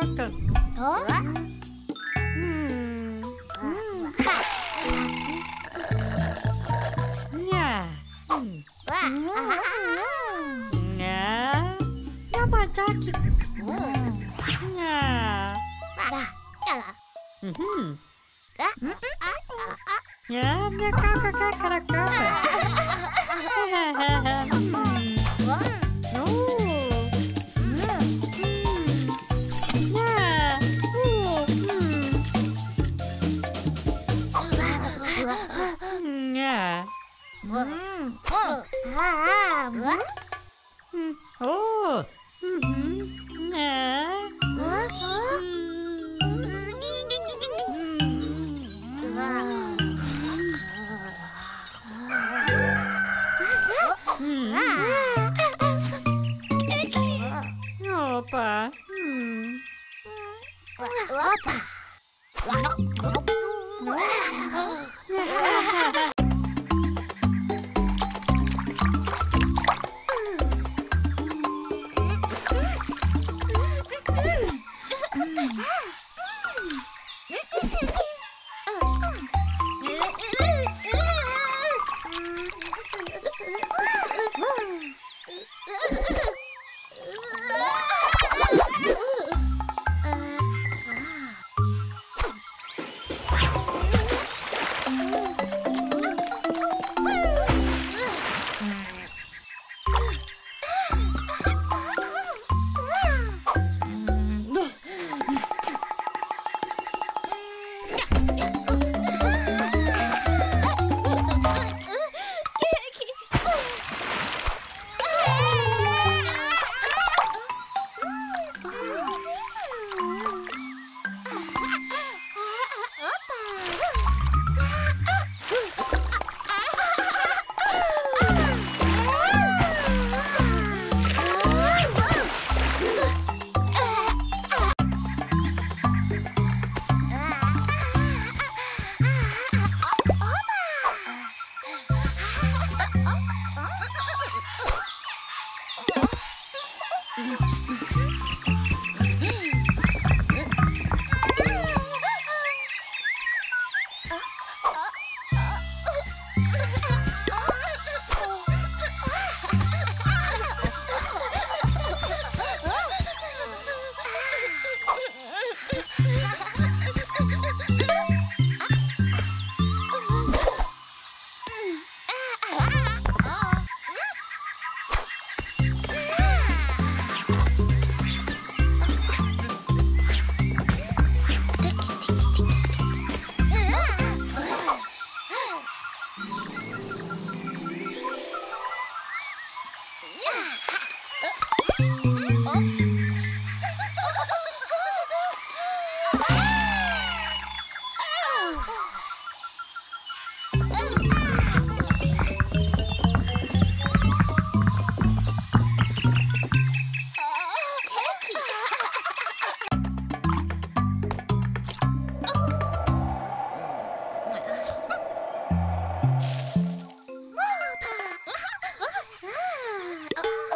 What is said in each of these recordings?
bottle. Huh? Yeah. Yeah. Yeah. Mm-hmm. Yeah, yeah, yeah. Oh. Opa.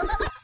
Opa.